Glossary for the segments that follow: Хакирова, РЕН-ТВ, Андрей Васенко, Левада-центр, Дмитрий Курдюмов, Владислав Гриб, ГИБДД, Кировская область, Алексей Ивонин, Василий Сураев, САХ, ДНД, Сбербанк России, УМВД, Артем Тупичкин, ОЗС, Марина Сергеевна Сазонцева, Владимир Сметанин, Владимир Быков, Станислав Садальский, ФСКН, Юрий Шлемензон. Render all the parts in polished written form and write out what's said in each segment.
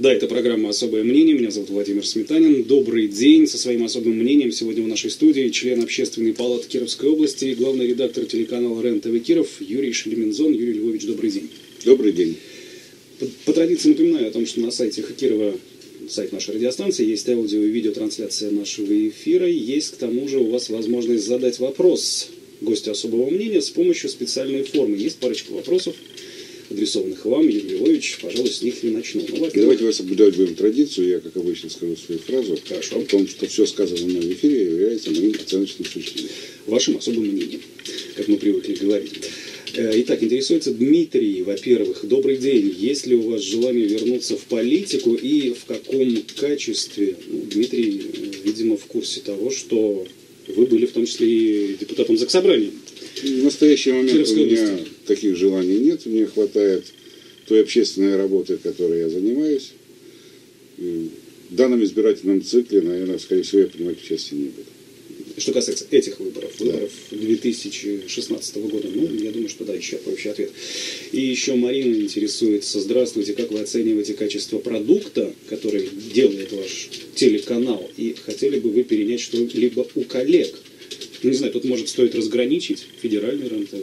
Да, это программа «Особое мнение». Меня зовут Владимир Сметанин. Добрый день. Со своим особым мнением сегодня в нашей студии член Общественной палаты Кировской области и главный редактор телеканала РЕН-ТВ Киров Юрий Шлемензон. Юрий Львович, добрый день. Добрый день. По традиции напоминаю о том, что на сайте Хакирова, сайт нашей радиостанции, есть аудио и видеотрансляция нашего эфира. Есть, к тому же, у вас возможность задать вопрос гостю особого мнения с помощью специальной формы. Есть парочка вопросов, адресованных вам, Юрий Львович, пожалуй, с них и начну. Ну, давайте вас соблюдать будем традицию, я, как обычно, скажу свою фразу. Хорошо. О том, что все сказанное мной в эфире является моим оценочным суждением. Вашим особым мнением, как мы привыкли говорить. Итак, интересуется Дмитрий, во-первых, добрый день. Есть ли у вас желание вернуться в политику и в каком качестве? Ну, Дмитрий, видимо, в курсе того, что вы были в том числе и депутатом Заксобрания. В настоящий момент у меня таких желаний нет. Мне хватает той общественной работы, которой я занимаюсь. В данном избирательном цикле, наверное, скорее всего, я принимать участие не буду. Что касается этих выборов 2016 года, ну, я думаю, что да, еще проще ответ. И еще Марина интересуется, здравствуйте, как вы оцениваете качество продукта, который делает ваш телеканал, и хотели бы вы перенять что-либо у коллег? Ну, не знаю, тут, может, стоит разграничить федеральный РЕН-ТВ.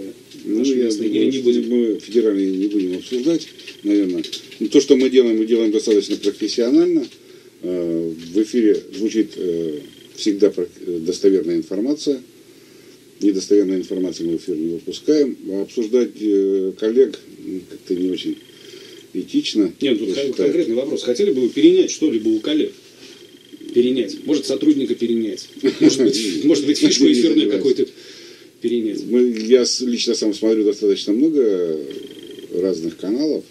Ну, я думаю, не будем... Мы федеральный не будем обсуждать, наверное. Но то, что мы делаем достаточно профессионально. В эфире звучит всегда достоверная информация. Недостоверную информацию мы в эфир не выпускаем. А обсуждать коллег как-то не очень этично. Нет, тут конкретный вопрос. Хотели бы вы перенять что-либо у коллег? Перенять. Может, сотрудника перенять. Может быть, фишку эфирную какую-то перенять. Я лично сам смотрю достаточно много разных каналов.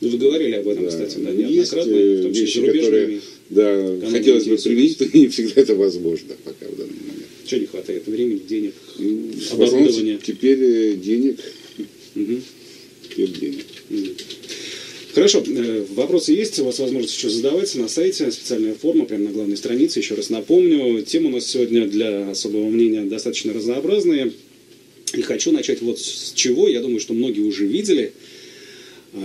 Вы говорили об этом, кстати, неоднократно, в том числе зарубежными. Да, хотелось бы применить, но не всегда это возможно пока в данный момент. Чего не хватает? Времени, денег, оборудования? Теперь денег. Хорошо, вопросы есть, у вас возможность еще задавать на сайте, специальная форма, прямо на главной странице, еще раз напомню. Тема у нас сегодня для особого мнения достаточно разнообразная. И хочу начать вот с чего, я думаю, что многие уже видели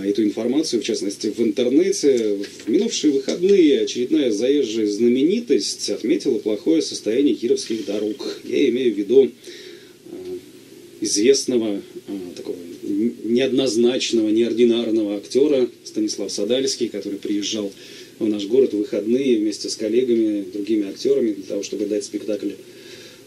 эту информацию, в частности, в интернете. В минувшие выходные очередная заезжая знаменитость отметила плохое состояние кировских дорог. Я имею в виду известного такого неоднозначного, неординарного актера Станислава Садальского, который приезжал в наш город в выходные вместе с коллегами, другими актерами, для того, чтобы дать спектакль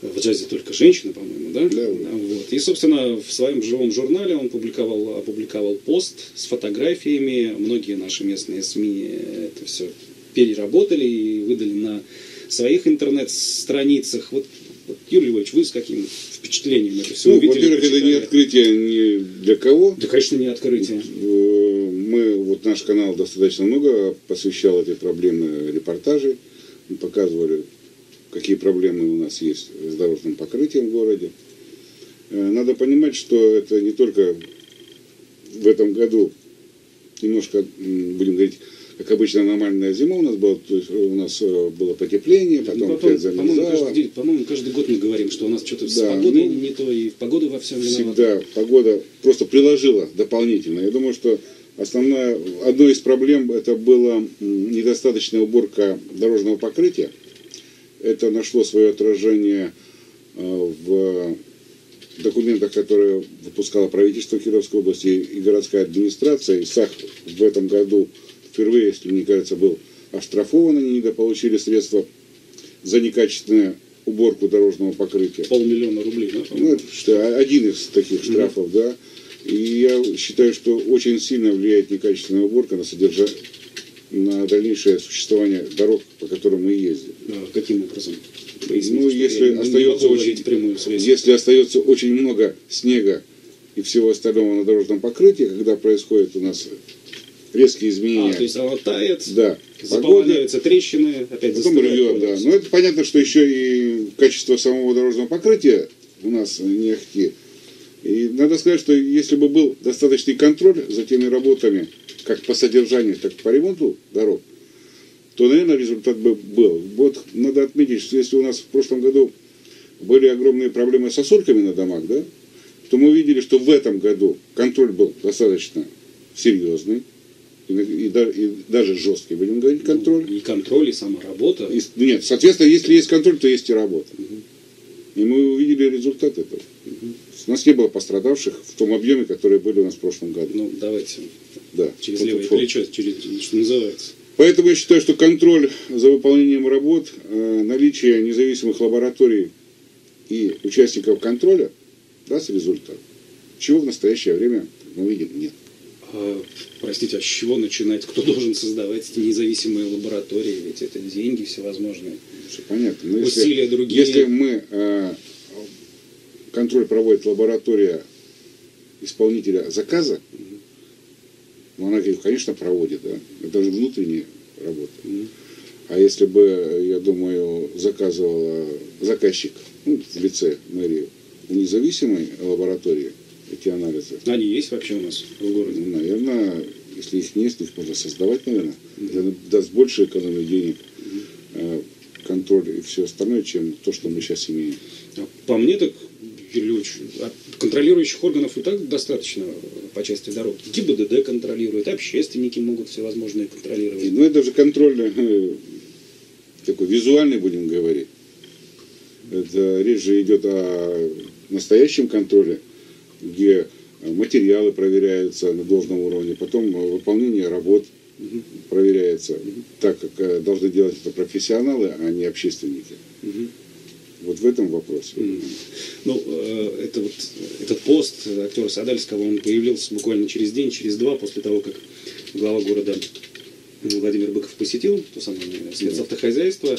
«В джазе только женщина», по-моему, да? Да. Вот. И, собственно, в своем живом журнале он опубликовал пост с фотографиями. Многие наши местные СМИ это все переработали и выдали на своих интернет-страницах. Вот, Юрий Львович, вы с каким впечатлением это все увидели? Во-первых, это не открытие ни для кого. Да, конечно, не открытие. Мы, вот наш канал достаточно много посвящал этой проблеме репортажей. Мы показывали, какие проблемы у нас есть с дорожным покрытием в городе. Надо понимать, что это не только в этом году, немножко, будем говорить, как обычно, нормальная зима у нас была, то есть у нас было потепление, потом опять замерзало. По-моему, каждый год мы говорим, что у нас что-то с погодой не то, и в погоду во всем виновата. Всегда погода просто приложила дополнительно. Я думаю, что одной из проблем это была недостаточная уборка дорожного покрытия. Это нашло свое отражение в документах, которые выпускало правительство Кировской области и городская администрация. И САХ в этом году впервые, если мне кажется, был оштрафован, они недополучили средства за некачественную уборку дорожного покрытия. 500 000 рублей, да? Ну, это один из таких штрафов, да. И я считаю, что очень сильно влияет некачественная уборка на дальнейшее существование дорог, по которым мы ездим. Каким образом? Поясните, если остается очень много снега и всего остального на дорожном покрытии, когда происходит у нас резкие изменения. То есть она тает, заполняются трещины, опять потом рвет, да. Но это понятно, что еще и качество самого дорожного покрытия у нас не ахти. И надо сказать, что если бы был достаточный контроль за теми работами, как по содержанию, так и по ремонту дорог, то, наверное, результат бы был. Вот надо отметить, что если у нас в прошлом году были огромные проблемы с сосульками на домах, да, то мы увидели, что в этом году контроль был достаточно серьезный. и даже жесткий, будем говорить, контроль. Ну, и контроль, и сама работа. И, нет, соответственно, если есть контроль, то есть и работа. Угу. И мы увидели результат этого. Угу. У нас не было пострадавших в том объеме, которые были у нас в прошлом году. Ну, давайте. Да. Через левое плечо, через, что называется. Поэтому я считаю, что контроль за выполнением работ, наличие независимых лабораторий и участников контроля даст результат. Чего в настоящее время мы видим нет. Простите, а с чего начинать? Кто должен создавать эти независимые лаборатории? Ведь это деньги всевозможные. Все понятно. Но усилия если, другие. Если мы контроль проводит лаборатория исполнителя заказа, но она, конечно, проводит, да? Это же внутренняя работа. А если бы, я думаю, заказывала заказчик в лице мэрии у независимой лаборатории эти анализы. Они есть вообще у нас в городе? Ну, наверное, если их не есть, их можно создавать, наверное. Это даст больше экономии денег, контроль и все остальное, чем то, что мы сейчас имеем. По мне так, Юрьевич, контролирующих органов и так достаточно по части дорог. ГИБДД контролирует, общественники могут всевозможные контролировать. Ну, это же контроль такой визуальный, будем говорить. Это речь же идет о настоящем контроле, где материалы проверяются на должном уровне, потом выполнение работ проверяется, так как должны делать это профессионалы, а не общественники. Вот в этом вопросе. Ну, это вот, этот пост актера Садальского, он появился буквально через день, через два, после того, как глава города Владимир Быков посетил то самое спецавтохозяйство,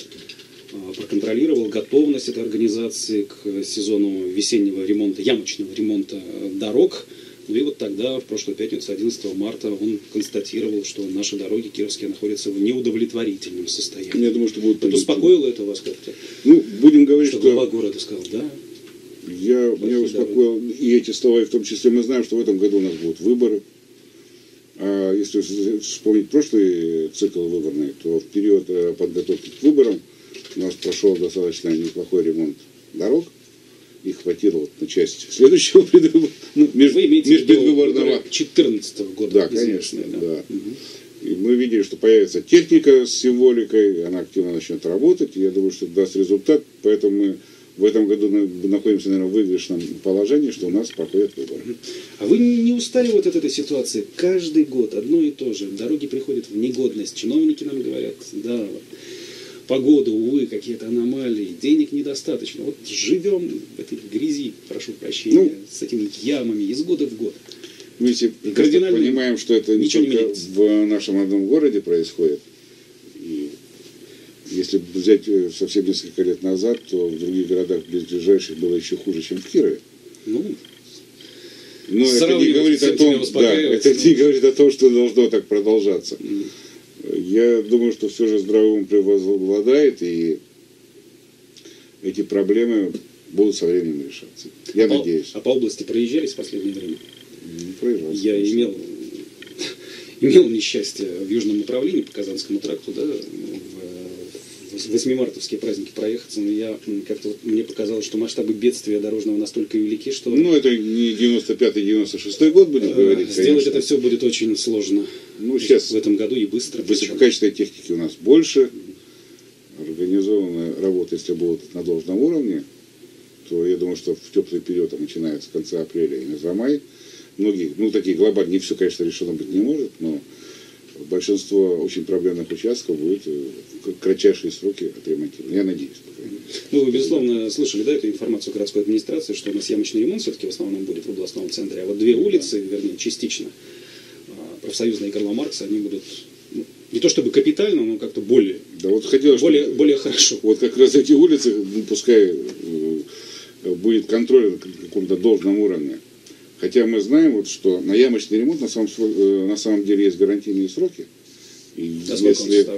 проконтролировал готовность этой организации к сезону весеннего ремонта, ямочного ремонта дорог. Ну и вот тогда, в прошлую пятницу, 11 марта, он констатировал, что наши дороги кировские находятся в неудовлетворительном состоянии. Я думаю, что будут... Вот успокоило это вас как-то? Ну, будем говорить, что... глава города сказал, да? Меня успокоил и эти слова, и в том числе мы знаем, что в этом году у нас будут выборы. А если вспомнить прошлый цикл выборный, то в период подготовки к выборам у нас прошел достаточно неплохой ремонт дорог. И хватило вот на часть следующего межпредвыборного 14-го года. Да, конечно. Да. Угу. И мы видели, что появится техника с символикой, она активно начнет работать, и я думаю, что даст результат. Поэтому мы в этом году находимся, наверное, в выигрышном положении, что у нас проходят выборы. А вы не устали вот от этой ситуации? Каждый год одно и то же. Дороги приходят в негодность. Чиновники нам говорят, да... Погода, увы, какие-то аномалии, денег недостаточно. Вот живем в этой грязи, прошу прощения, с этими ямами из года в год. Мы все понимаем, что это не только в нашем одном городе происходит. И если взять совсем несколько лет назад, то в других городах близлежащих было еще хуже, чем в Кирове. Ну, но это не говорит о том, что должно так продолжаться. Я думаю, что все же здравый ум преобладает, и эти проблемы будут со временем решаться. Я надеюсь. А по области проезжались в последнее время? Не проезжал. Я имел несчастье в южном направлении, по Казанскому тракту, да, в 8-мартовские праздники проехаться, но я как-то мне показалось, что масштабы бедствия дорожного настолько велики, что... Ну, это не 95-96 год, будем говорить, конечно. Сделать это все будет очень сложно. Ну, сейчас в этом году и быстро. Высококачественной техники у нас больше. Организованная работа, если будет на должном уровне, то я думаю, что в теплый период, начиная с конца апреля и за май, многие, ну, такие глобальные, не все, конечно, решено быть не может, но... Большинство очень проблемных участков будет в кратчайшие сроки отремонтировано. Я надеюсь. Ну, вы, безусловно, слышали, да, эту информацию городской администрации, что у нас ямочный ремонт все-таки в основном будет в областном центре, а вот две улицы, вернее, частично, профсоюзные и Карла Маркса, они будут не то чтобы капитально, но как-то более, да, вот хотелось, более хорошо. Вот как раз эти улицы, ну, пускай будет контроль на каком-то должном уровне. Хотя мы знаем, вот, что на ямочный ремонт на самом деле есть гарантийные сроки. И а сколько он составляет?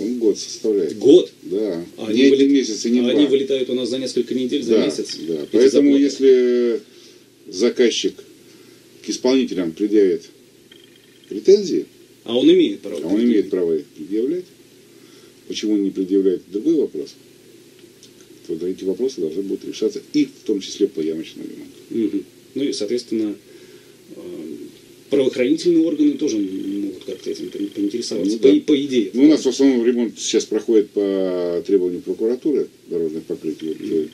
Он год составляет. Год? Да. А не один месяц и не два. Они вылетают у нас за несколько недель, за месяц. Да. Поэтому если заказчик к исполнителям предъявит претензии... А он имеет право. А он имеет право их предъявлять. Почему он не предъявляет? Другой вопрос. То эти вопросы должны будут решаться и в том числе по ямочному ремонту. Ну и, соответственно, правоохранительные органы тоже могут как-то этим поинтересоваться. Ну, да? По идее. Ну, у нас в основном ремонт сейчас проходит по требованию прокуратуры дорожных покрытий.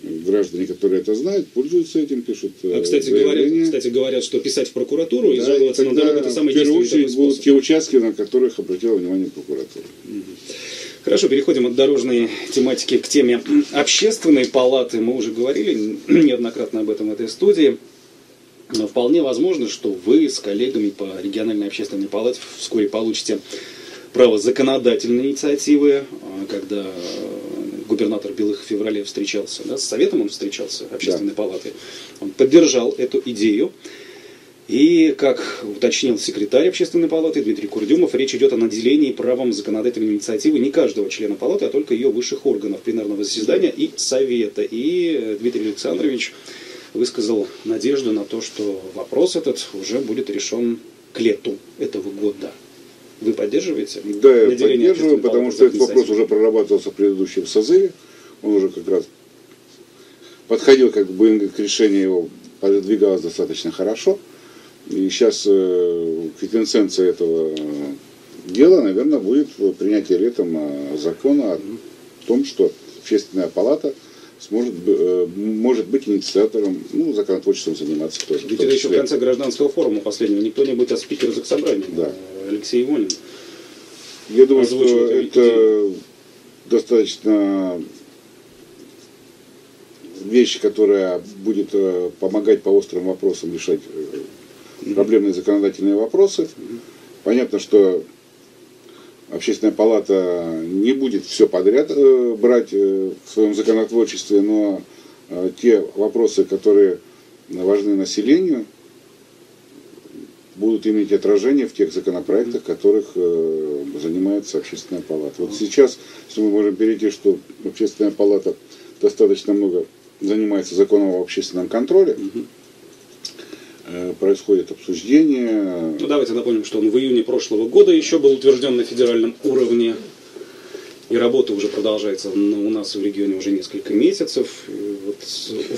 Граждане, которые это знают, пользуются этим, пишут. А, кстати, говорят, что писать в прокуратуру и жаловаться на дорогу — это самый действенный способ. В первую очередь будут те участки, на которых обратила внимание прокуратура. Хорошо, переходим от дорожной тематики к теме общественной палаты. Мы уже говорили неоднократно об этом в этой студии. Но вполне возможно, что вы с коллегами по региональной общественной палате вскоре получите право законодательной инициативы, когда губернатор Белых в феврале встречался, да, с Советом он встречался, общественной палаты. Он поддержал эту идею. И, как уточнил секретарь общественной палаты Дмитрий Курдюмов, речь идет о наделении правом законодательной инициативы не каждого члена палаты, а только ее высших органов пленарного заседания и совета. И Дмитрий Александрович высказал надежду на то, что вопрос этот уже будет решен к лету этого года. Вы поддерживаете? Да, я поддерживаю, потому что этот вопрос уже прорабатывался в предыдущем созыве. Он уже как раз подходил, как бы, к решению его продвигалось достаточно хорошо. И сейчас квинтэссенция этого дела, наверное, будет принятие летом закона о том, что общественная палата может быть инициатором, ну, законотворчеством заниматься тоже. Ведь это еще в конце гражданского форума последнего. Никто не будет от спикера заксобрания. Да. Алексей Ивонин. Я думаю, что это достаточно вещь, которая будет помогать по острым вопросам решать проблемные законодательные вопросы. Понятно, что общественная палата не будет все подряд брать в своем законотворчестве, но те вопросы, которые важны населению, будут иметь отражение в тех законопроектах, которых занимается общественная палата. Вот сейчас, если мы можем перейти, что общественная палата достаточно много занимается законом об общественном контроле, происходит обсуждение. Ну, давайте напомним, что он в июне прошлого года еще был утвержден на федеральном уровне. И работа уже продолжается у нас в регионе уже несколько месяцев. Вот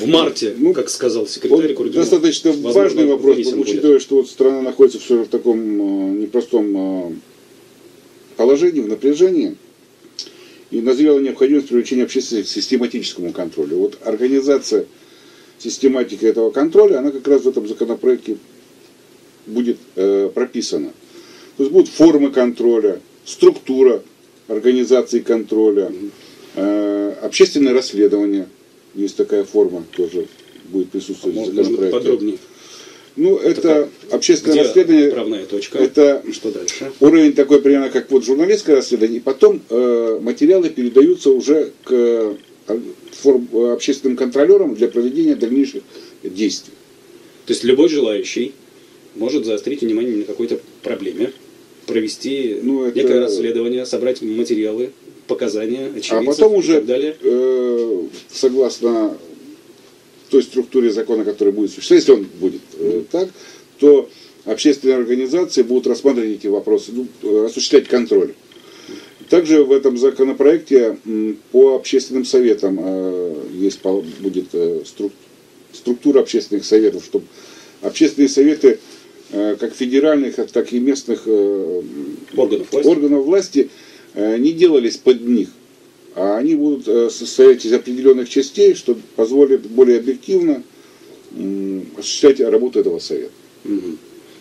в марте, как сказал секретарь Курдюмов, достаточно важный вопрос, учитывая, что вот страна находится все в таком непростом положении, в напряжении. И назрела необходимость привлечения общественности к систематическому контролю. Вот организация систематики этого контроля, она как раз в этом законопроекте будет прописана. То есть будут формы контроля, структура организации контроля, общественное расследование, есть такая форма, тоже будет присутствовать в законопроекте. Подробнее. Ну, это общественное расследование, правная точка. Это что дальше? Уровень такой примерно, как вот журналистское расследование, и потом материалы передаются уже к общественным контролерам для проведения дальнейших действий. То есть любой желающий может заострить внимание на какой-то проблеме, провести некое расследование, собрать материалы, показания, очевидцев, а потом уже и так далее. Согласно той структуре закона, которая будет существовать, если он будет так, то общественные организации будут рассматривать эти вопросы, осуществлять контроль. Также в этом законопроекте по общественным советам есть, будет структура общественных советов, чтобы общественные советы как федеральных, так и местных органов власти не делались под них, а они будут состоять из определенных частей, что позволит более объективно осуществлять работу этого совета.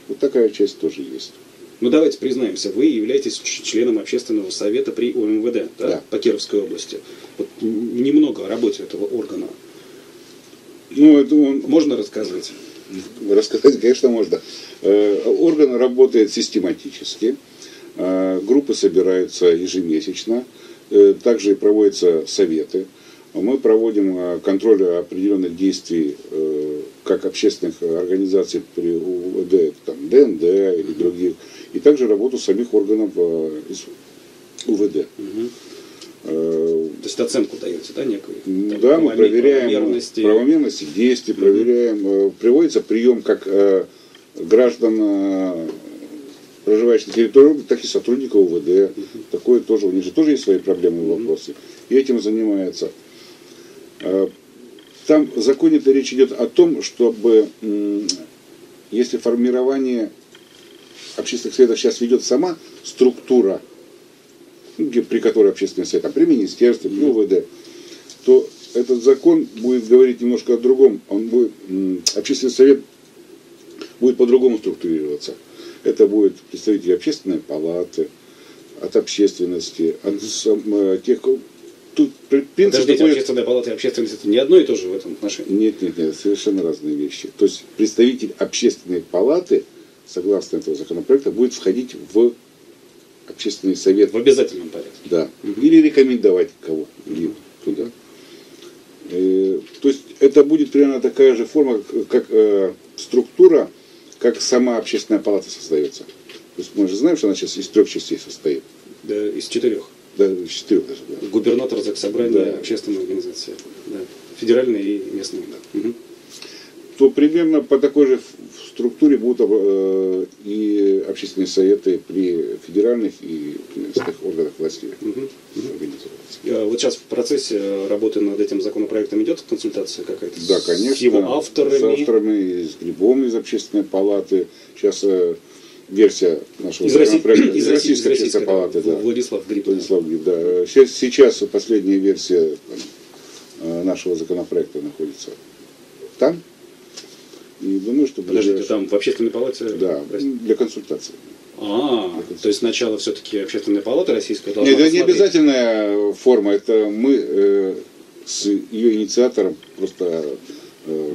Вот такая часть тоже есть. Ну давайте признаемся, вы являетесь членом общественного совета при УМВД, да? По Кировской области. Вот немного о работе этого органа. Ну, это можно рассказывать? Рассказать, конечно, можно. Орган работает систематически, группы собираются ежемесячно, также проводятся советы. Мы проводим контроль определенных действий как общественных организаций при УВД, там, ДНД или других, и также работу самих органов из УВД. То есть оценку даете, да, некую? Да, мы проверяем правомерности действий, проверяем. Приводится прием как граждан, проживающих на территории, так и сотрудников УВД. Такое тоже, у них же тоже есть свои проблемы и вопросы. И этим занимается. Там в законе-то речь идет о том, чтобы если формирование общественных советов сейчас ведет сама структура, при которой общественный совет, а при министерстве, при УВД, то этот закон будет говорить немножко о другом. Он будет, общественный совет будет по-другому структурироваться. Это будет представители общественной палаты, от общественности, от тех... Тут принцип подождите, такой... общественная палата и общественность это не одно и то же в этом отношении? Нет, нет, нет, совершенно разные вещи. То есть представитель общественной палаты, согласно этого законопроекта, будет входить в общественный совет. В обязательном порядке? Да. Угу. Или рекомендовать кого-либо туда. То есть это будет примерно такая же форма, как структура, как сама общественная палата создается. То есть мы же знаем, что она сейчас из 3 частей состоит. Да, из 4. Да, из 4 даже. Да. Губернатор, заксобрание, да. Общественная организация. Да. Федеральные и местные. Да. Угу. То примерно по такой же структуре будут и общественные советы при федеральных и местных органах власти организовываться. Вот сейчас в процессе работы над этим законопроектом идет консультация какая-то? Да, конечно. С его авторами? С авторами, с Грибом из общественной палаты. Сейчас версия нашего законопроекта из Российской общественной палаты. Да. Владислав Гриб. Владислав Гриб, да. Сейчас последняя версия нашего законопроекта находится там. И думаю, что подождите, там в общественной палате? Да, для консультации. То есть сначала все-таки общественная палата российская должна... Нет, это не обязательная форма, это мы с ее инициатором просто...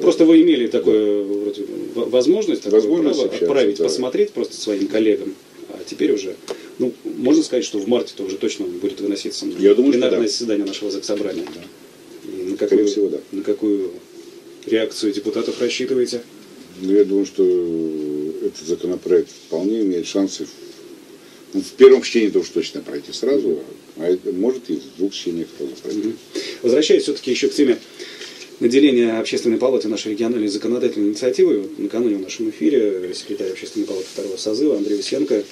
Просто вы имели такую возможность право отправить, да. Посмотреть просто своим коллегам, а теперь уже... Ну, можно сказать, что в марте-то уже точно будет выноситься пленарное заседание нашего заксобрания. Да. И на какую... всего, да. На какую... реакцию депутатов рассчитываете? Ну, я думаю, что этот законопроект вполне имеет шансы в первом чтении то уж точно пройти сразу, а может и в 2 чтениях тоже пройти. Возвращаясь все-таки еще к теме наделения общественной палаты нашей региональной законодательной инициативы, вот накануне в нашем эфире секретарь общественной палаты 2-го созыва Андрей Васенко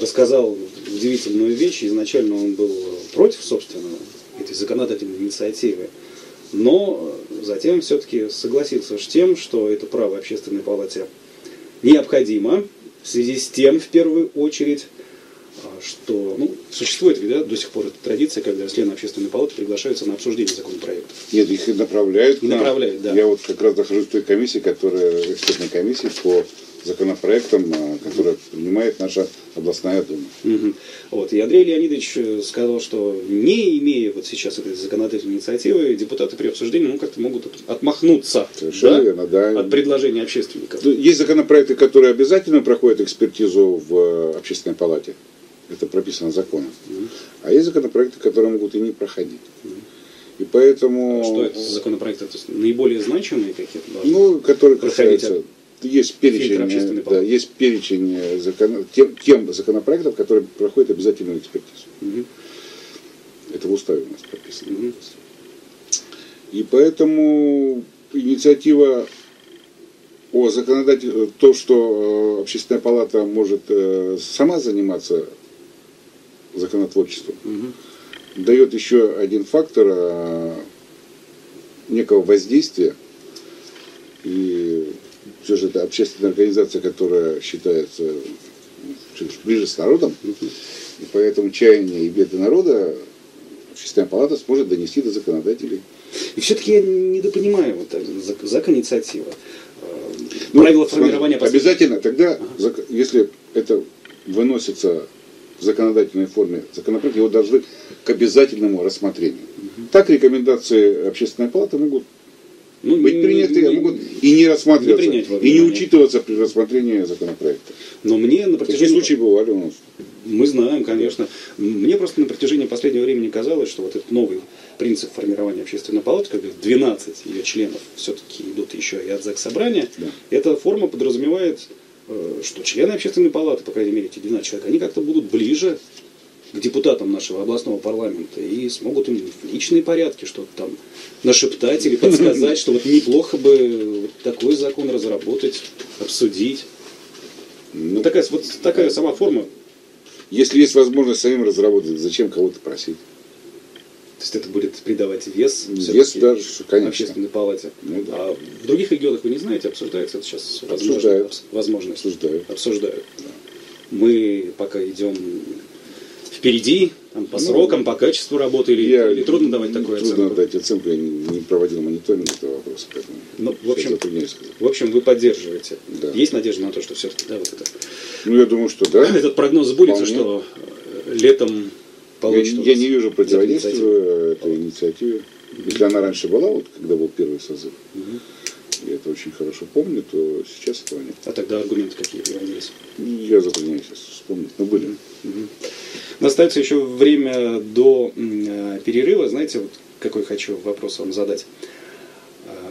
рассказал удивительную вещь. Изначально он был против, собственно, этой законодательной инициативы. Но затем все-таки согласился с тем, что это право общественной палате необходимо в связи с тем, в первую очередь, что существует до сих пор эта традиция, когда члены общественной палаты приглашаются на обсуждение законопроектов. Нет, их направляют. Направляют, да. Я вот как раз нахожусь в той комиссии, которая экспертной комиссии по законопроектам, которые принимает наша областная дума. Вот. И Андрей Леонидович сказал, что не имея вот сейчас этой законодательной инициативы, депутаты при обсуждении как-то могут отмахнуться, да? Верно, да. От предложений общественников. Есть законопроекты, которые обязательно проходят экспертизу в общественной палате. Это прописано законом. А есть законопроекты, которые могут и не проходить. И поэтому... Что это за законопроекты? То есть наиболее значимые какие-то должны которые касаются... Есть перечень, тем законопроектов, которые проходят обязательную экспертизу. Это в уставе у нас прописано. И поэтому инициатива о законодательстве, то, что общественная палата может сама заниматься законотворчеством, дает еще один фактор некого воздействия. И все же это общественная организация, которая считается ближе с народом, и поэтому чаяния и беды народа общественная палата сможет донести до законодателей. И все-таки я недопонимаю законинициатива. Правила формирования... Обязательно, тогда, если это выносится в законодательной форме законопроект, его должны к обязательному рассмотрению. Так рекомендации общественной палаты могут быть приняты, могут и не рассматриваться, и не учитываться при рассмотрении законопроекта. Но мне на протяжении... Такие случаи бывали у нас. Мы знаем, конечно. Мне просто на протяжении последнего времени казалось, что вот этот новый принцип формирования общественной палаты, когда 12 ее членов все-таки идут еще и от заксобрания, эта форма подразумевает, что члены общественной палаты, по крайней мере, эти 12 человек, они как-то будут ближе к депутатам нашего областного парламента и смогут им в личные порядки что-то там нашептать или подсказать, что вот неплохо бы такой закон разработать, обсудить. Такая сама форма. Если есть возможность самим разработать, зачем кого-то просить? есть это будет придавать вес, даже, конечно, общественной палате. Ну, да. А в других регионах вы не знаете, обсуждается это сейчас? Обсуждают. Да. Мы пока идем впереди, там, по срокам, по качеству работы, или трудно давать такую оценку? Трудно дать оценку, я не проводил мониторинг этого вопроса, поэтому в общем, вы поддерживаете. Да. Есть надежда на то, что все-таки, да, вот это? Ну, я думаю, что да. Этот прогноз сбудется, что летом получится? Я не вижу противодействия этой инициативе. Если она раньше была, вот когда был первый созыв, я это очень хорошо помню, то сейчас этого нет. А тогда аргументы какие появились? Я затрудняюсь сейчас вспомнить, но были. Остается еще время до перерыва. Знаете, вот какой хочу вопрос вам задать.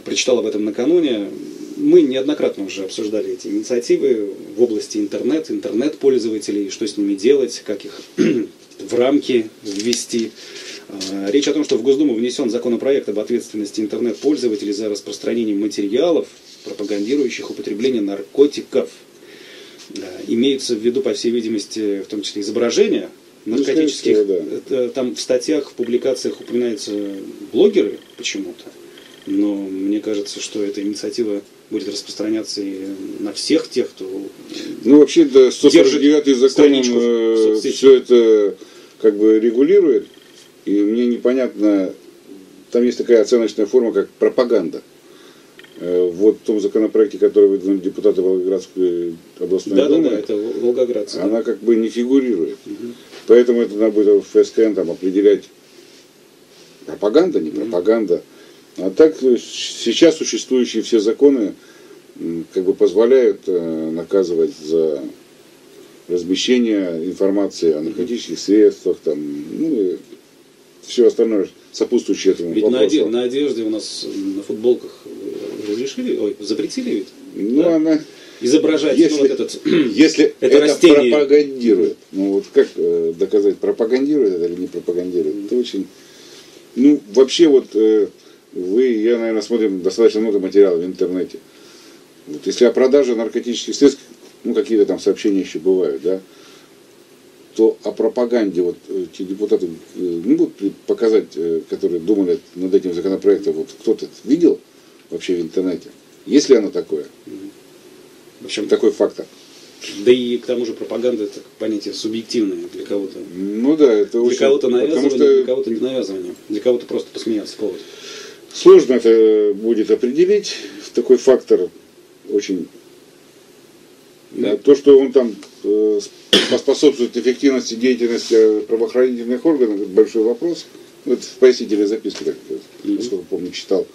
Прочитал об этом накануне. Мы неоднократно уже обсуждали эти инициативы в области интернет-пользователей, что с ними делать, как их в рамки ввести. Речь о том, что в Госдуму внесен законопроект об ответственности интернет-пользователей за распространение материалов, пропагандирующих употребление наркотиков. Имеются в виду, по всей видимости, в том числе изображения наркотических. Там в статьях, в публикациях упоминаются блогеры почему-то. Но мне кажется, что эта инициатива будет распространяться и на всех тех, кто... Ну, вообще, да, 149-й закон все это как бы регулирует. И мне непонятно, там есть такая оценочная форма, как пропаганда. Вот в том законопроекте, который выдвинули депутаты Волгоградской областной думы, это волгоградцы, она как бы не фигурирует. Поэтому это надо будет в ФСКН там определять, пропаганда, не пропаганда. А так сейчас существующие все законы как бы позволяют наказывать за размещение информации о наркотических средствах, там, ну, все остальное, сопутствующее этому вопросу. Ведь на одежде у нас, на футболках разрешили, запретили ведь? Ну, да? Она... изображать, если, ну, вот этот, если это растение пропагандирует. Ну, вот как доказать, пропагандирует это или не пропагандирует? Это очень... Ну, вообще, вот вы и я, наверное, смотрим достаточно много материалов в интернете. Вот, если о продаже наркотических средств, ну, какие-то там сообщения еще бывают, да, то о пропаганде, вот те депутаты могут показать, которые думали над этим законопроектом, вот кто-то видел вообще в интернете? Есть ли оно такое? В общем, такой фактор. Да и к тому же пропаганда — это понятие субъективное для кого-то. Ну да, это очень... Для кого-то навязывание, для кого-то не навязывание. Для кого-то просто посмеяться повод. Сложно это будет определить. Такой фактор очень... Да. То, что он там поспособствует эффективности деятельности правоохранительных органов, это большой вопрос. Это в пояснительной записке, так, насколько помню, читал,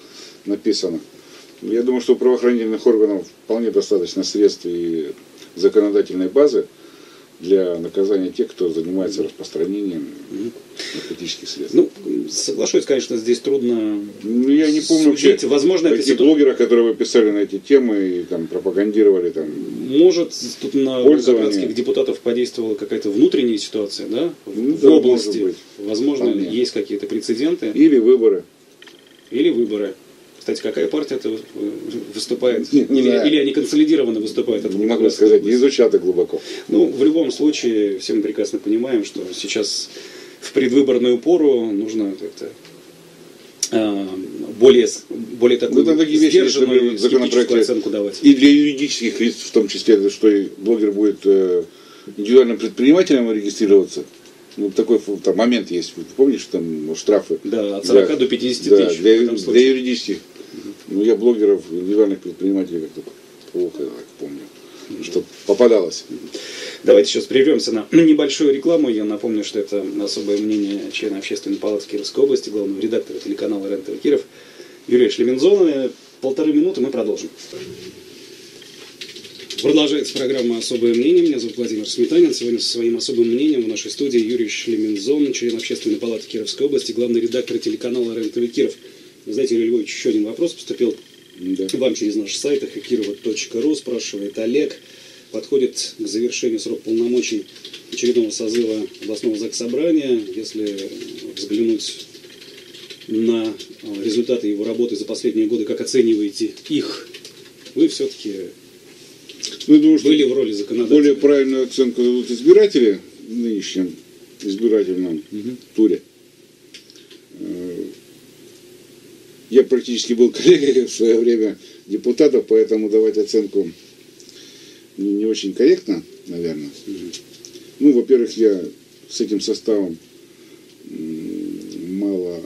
написано. Я думаю, что у правоохранительных органов вполне достаточно средств и законодательной базы для наказания тех, кто занимается распространением наркотических средств. Ну, соглашусь, конечно, здесь трудно. Ну, я не помню, судить. Возможно, эти блогеры, которые вы писали на эти темы и там пропагандировали, там. Может, тут на городских депутатов подействовала какая-то внутренняя ситуация, да? Ну, в да, области. Может быть. Возможно, есть какие-то прецеденты. Или выборы. Кстати, какая партия это выступает? Или они консолидированно выступают? Не могу сказать, не изучал это глубоко. Ну, в любом случае, все мы прекрасно понимаем, что сейчас в предвыборную пору нужно как-то более такую сдержанную скептическую оценку давать. И для юридических лиц, в том числе, что и блогер будет индивидуальным предпринимателем регистрироваться. Ну, такой там момент есть, вы помните, что там штрафы? Да, от 40 до 50 тысяч. Для юридических. Ну, я блогеров, индивидуальных предпринимателей как-то плохо, я так помню, что попадалось. Давайте сейчас прервемся на небольшую рекламу. Я напомню, что это особое мнение члена Общественной палаты Кировской области, главного редактора телеканала РЕН-ТВ Киров Юрия Шлемензона. 1,5 минуты, мы продолжим. Продолжается программа «Особое мнение». Меня зовут Владимир Сметанин. Сегодня со своим особым мнением в нашей студии Юрий Шлемензон, член Общественной палаты Кировской области, главный редактор телеканала РЕН-ТВ Киров. Вы знаете, Юрий Львович, еще один вопрос поступил вам через наш сайт хакирова.ру. Спрашивает Олег. Подходит к завершению срок полномочий очередного созыва областного заксобрания. Если взглянуть на результаты его работы за последние годы, как оцениваете их, вы все-таки... Ну, я думаю, что были в роли законодателя. Более правильную оценку дадут избиратели в нынешнем избирательном туре. Я практически был коллегой в свое время депутатов, поэтому давать оценку не очень корректно, наверное. Ну, во-первых, я с этим составом мало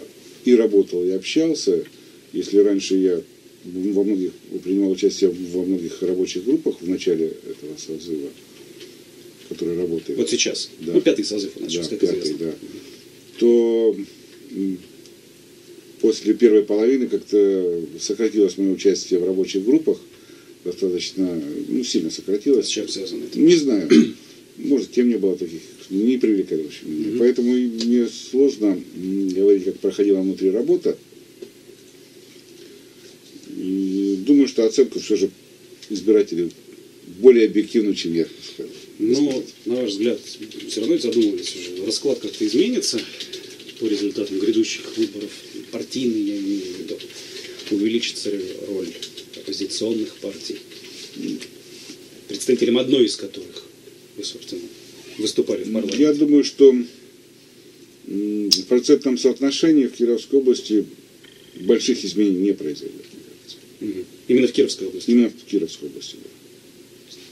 и работал, и общался. Если раньше я принимал участие во многих рабочих группах в начале этого созыва, который работает. Вот сейчас. Да. Ну, пятый созыв у нас сейчас, как известно. Да. То после первой половины как-то сократилось мое участие в рабочих группах. Достаточно, ну, сильно сократилось. С чем связано это? Не знаю. Может, тем не было таких. Не привлекали, в общем. Поэтому мне сложно говорить, как проходила внутри работа. И думаю, что оценку все же избиратели более объективно, чем я скажу. Но, на ваш взгляд, все равно задумывались уже. Расклад как-то изменится по результатам грядущих выборов. Партийный, я имею в виду. Увеличится роль оппозиционных партий, представителем одной из которых вы, собственно, выступали в парламенте. Я думаю, что в процентном соотношении в Кировской области больших изменений не произойдет. Именно в Кировской области? Именно в Кировской области, да.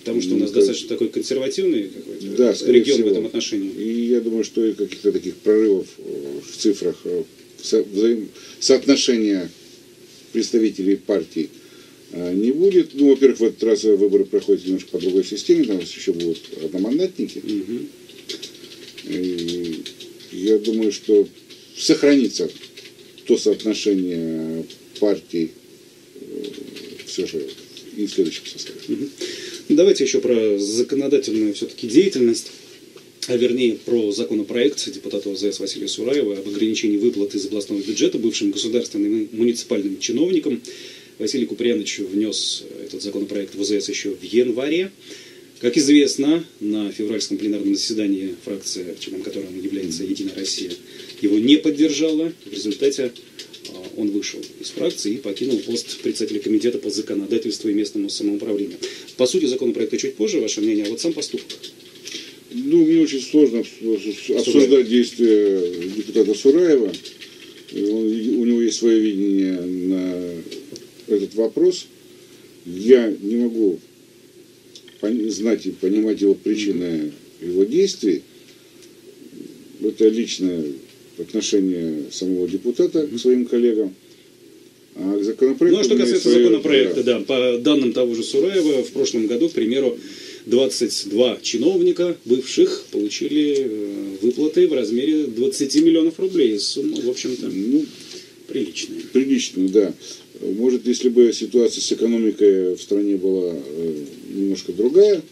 Потому что у нас достаточно такой консервативный регион в этом отношении. И я думаю, что и каких-то таких прорывов в цифрах соотношения представителей партий не будет. Ну, во-первых, в этот раз выборы проходят немножко по другой системе, там еще будут одномандатники. И я думаю, что сохранится то соотношение партий все же и в следующем составе. Давайте еще про законодательную все-таки деятельность, а вернее про законопроект депутата ОЗС Василия Сураева об ограничении выплат из областного бюджета бывшим государственным и муниципальным чиновникам. Василий Куприянович внес этот законопроект в ОЗС еще в январе. Как известно, на февральском пленарном заседании фракция, членом которой является «Единая Россия», его не поддержала. В результате он вышел из фракции и покинул пост председателя комитета по законодательству и местному самоуправлению. По сути законопроекта чуть позже. Ваше мнение, а вот сам поступок? Ну, мне очень сложно обсуждать действия депутата Сураева. У него есть свое видение на этот вопрос. Я не могу знать и понимать его причины, его действий. Это личное отношение самого депутата к своим коллегам. А к законопроекту... Ну, а что касается законопроекта, да, по данным того же Сураева, в прошлом году, к примеру, 22 чиновника бывших получили выплаты в размере 20 миллионов рублей. Сумма, в общем-то, ну, приличная. Приличная, да. Может, если бы ситуация с экономикой в стране была немножко другая,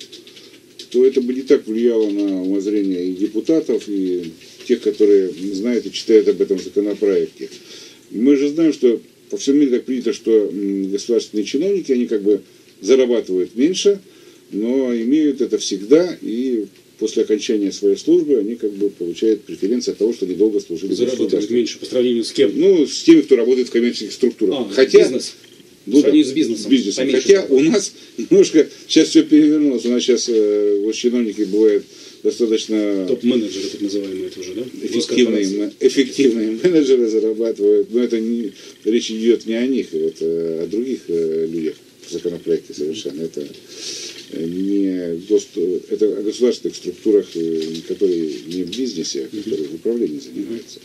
то это бы не так влияло на умозрение и депутатов, и тех, которые знают и читают об этом законопроекте. Мы же знаем, что по всему миру так принято, что государственные чиновники, они как бы зарабатывают меньше, но имеют это всегда, и после окончания своей службы они как бы получают преференцию от того, что они долго служили. Зарабатывают меньше по сравнению с кем? Ну, с теми, кто работает в коммерческих структурах. Хотя, бизнес. Ну, да, с бизнесом. С бизнесом. Хотя у нас немножко сейчас все перевернулось. У нас сейчас вот чиновники бывают достаточно... Топ-менеджеры, так называемые, это уже, да? Эффективные менеджеры зарабатывают. Но это не, речь идет не о них, это о других людях в законопроекте совершенно. Это... это о государственных структурах, которые не в бизнесе, а которые в управлении занимаются.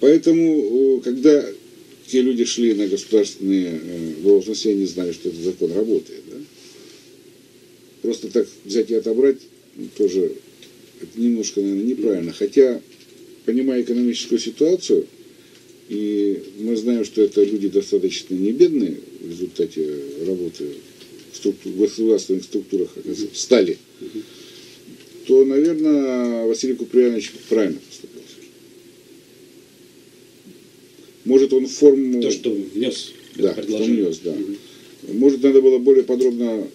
Поэтому, когда те люди шли на государственные должности, они знали, что этот закон работает. Да? Просто так взять и отобрать тоже немножко, наверное, неправильно. Хотя, понимая экономическую ситуацию, и мы знаем, что это люди достаточно не бедные, в результате работы в государственных структурах стали, то, наверное, Василий Куприянович правильно поступил. Может, он форму... То, что внес. Да, внес, да. Может, надо было более подробно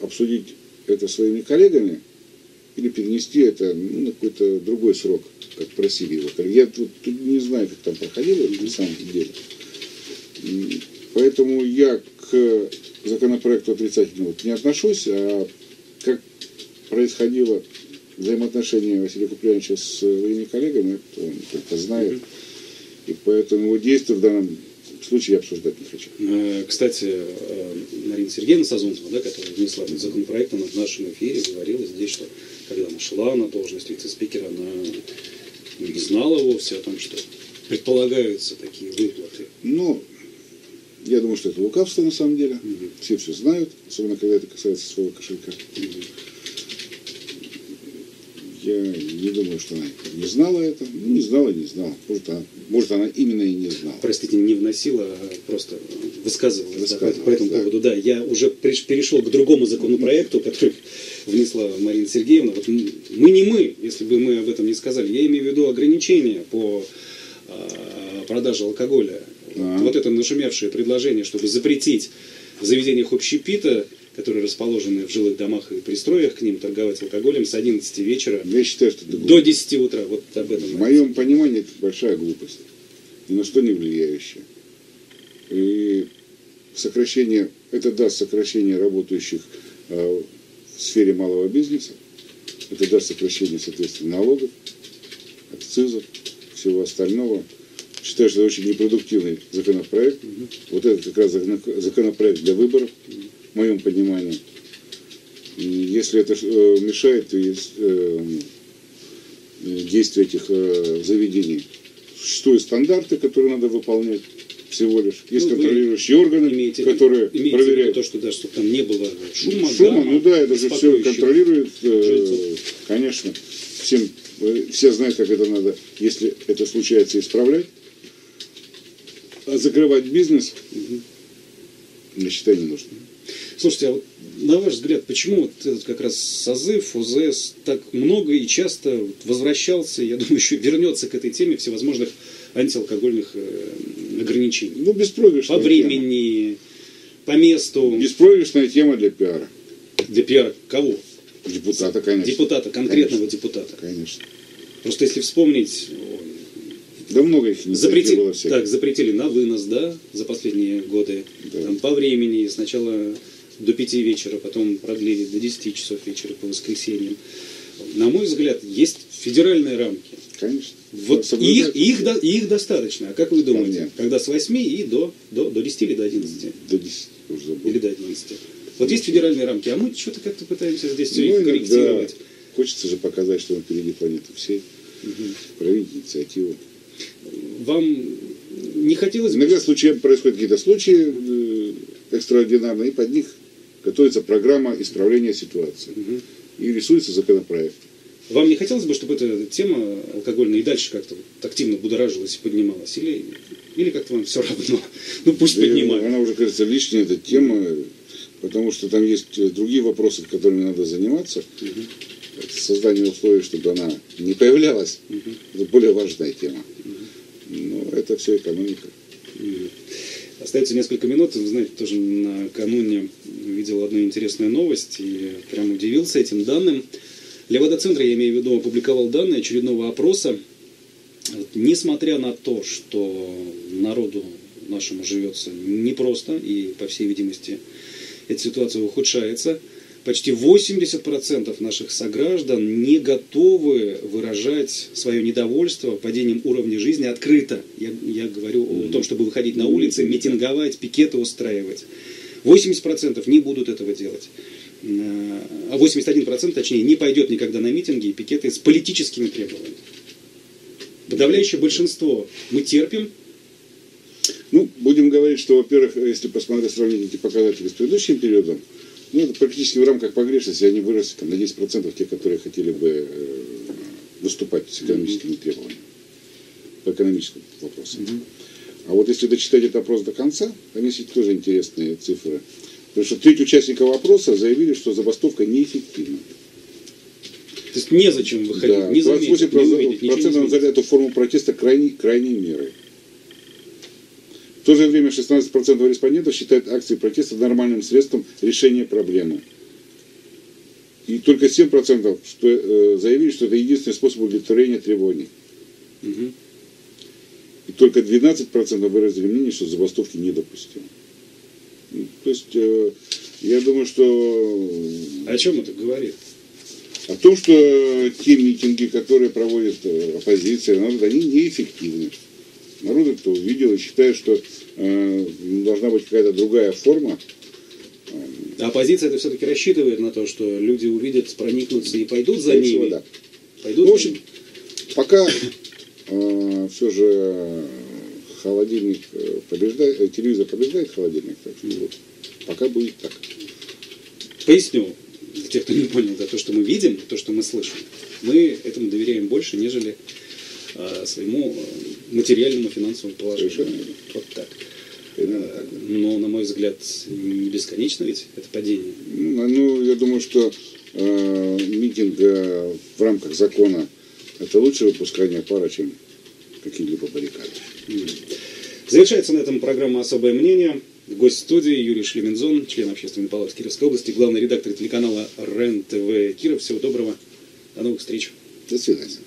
обсудить это своими коллегами или перенести это, ну, на какой-то другой срок, как просили его. Я тут не знаю, как там проходило на самом деле. Поэтому я к законопроекту отрицательно не отношусь, а как происходило взаимоотношение Василия Куприяновича с своими коллегами, это он только знает. И поэтому его действия в данном случае я обсуждать не хочу. Кстати, Марина Сергеевна Сазонцева, да, которая внесла этот законопроект, она в нашем эфире говорила здесь, что когда она шла на должность вице-спикера, она не знала вовсе о том, что предполагаются такие выплаты. Ну, я думаю, что это лукавство на самом деле. Mm-hmm. Все знают, особенно когда это касается своего кошелька. Mm-hmm. Я не думаю, что она не знала это. Ну, не знала. Может, она именно и не знала. Простите, не вносила, а просто высказывала да, по этому поводу. Да, я уже перешел к другому законопроекту, который внесла Марина Сергеевна. Вот мы, если бы мы об этом не сказали. Я имею в виду ограничения по продаже алкоголя. Вот это нашумевшее предложение, чтобы запретить в заведениях общепита, которые расположены в жилых домах и пристроях к ним, торговать алкоголем с 11 вечера до 10 утра. Вот об этом. В моем понимании это большая глупость, ни на что не влияющая. И сокращение, это даст сокращение работающих в сфере малого бизнеса, это даст сокращение, соответственно, налогов, акцизов, всего остального. Считаю, что это очень непродуктивный законопроект. Вот это как раз законопроект для выборов. В моем понимании, если это мешает действию этих заведений, существуют стандарты, которые надо выполнять всего лишь. Есть контролирующие органы, которые проверяют то, что даже чтобы там не было шума, ну да, это же все контролирует, конечно. Все знают, как это надо, если это случается, исправлять. А закрывать бизнес, я считаю, не нужно. Слушайте, а вот на ваш взгляд, почему вот этот как раз созыв ОЗС так много и часто возвращался, я думаю, еще вернется к этой теме всевозможных антиалкогольных ограничений? Ну, беспроигрышная тема. По времени, по месту. Беспроигрышная тема для пиара. Для пиара кого? Депутата, конечно. Депутата, конкретного конечно. Депутата. Конечно. Просто если вспомнить... Да много их не было всех. Так, запретили на вынос, да, за последние годы. Да. Там, по времени, сначала до 5 вечера, потом продлили до 10 часов вечера по воскресеньям. На мой взгляд, есть федеральные рамки. Конечно. Вот их достаточно. А как вы думаете, вполне. Когда с 8 и до 10 или до 11? До 10, уже забыл. Или до 11. Вот есть федеральные рамки, а мы что-то как-то пытаемся здесь все их корректировать. Хочется же показать, что мы впереди планеты всей, проявить инициативу. Вам не хотелось бы... Иногда происходят какие-то случаи экстраординарные, и под них готовится программа исправления ситуации. И рисуется законопроект. Вам не хотелось бы, чтобы эта тема алкогольная и дальше как-то активно будоражилась и поднималась? Или как-то вам все равно? Ну пусть поднимают. Она уже, кажется, лишняя эта тема... Потому что там есть другие вопросы, которыми надо заниматься. Создание условий, чтобы она не появлялась, это более важная тема. Но это все экономика. Остается несколько минут. Вы знаете, тоже накануне видел одну интересную новость и прям удивился этим данным. Левада-центр, я имею в виду, опубликовал данные очередного опроса. Несмотря на то, что народу нашему живется непросто и, по всей видимости, эта ситуация ухудшается. Почти 80% наших сограждан не готовы выражать свое недовольство падением уровня жизни открыто. Я говорю о том, чтобы выходить на улицы, митинговать, пикеты устраивать. 80% не будут этого делать. А 81%, точнее, не пойдет никогда на митинги и пикеты с политическими требованиями. Подавляющее большинство мы терпим. Ну, будем говорить, что, во-первых, если посмотреть, сравнить эти показатели с предыдущим периодом, ну, это практически в рамках погрешности они выросли там, на 10% те, которые хотели бы выступать с экономическими требованиями, по экономическим вопросам. А вот если дочитать этот опрос до конца, там есть тоже интересные цифры. Потому что треть участников опроса заявили, что забастовка неэффективна. То есть незачем выходить, да, не заметить, 28% назвали эту форму протеста крайней мерой. В то же время 16% респондентов считают акции протеста нормальным средством решения проблемы. И только 7% заявили, что это единственный способ удовлетворения требований. И только 12% выразили мнение, что забастовки недопустимы. То есть, я думаю, что... О чем это говорит? О том, что те митинги, которые проводит оппозиция, они неэффективны. народу, кто увидел, и считаю, что должна быть какая-то другая форма. Оппозиция это все-таки рассчитывает на то, что люди увидят, проникнутся и пойдут за ними. Да. Пойдут, ну, в общем, пока все же холодильник побеждает, телевизор побеждает холодильник, так что вот, пока будет так. Поясню, для тех, кто не понял, да, то, что мы видим, то, что мы слышим, мы этому доверяем больше, нежели своему материальному финансовому положению. Вот так. Но, на мой взгляд, не бесконечно ведь это падение. Ну, я думаю, что митинг в рамках закона это лучше выпускание пара, чем какие-либо баррикады. Завершается на этом программа «Особое мнение». Гость студии Юрий Шлемензон, член общественной палаты Кировской области, главный редактор телеканала РЕН-ТВ Киров. Всего доброго. До новых встреч. До свидания.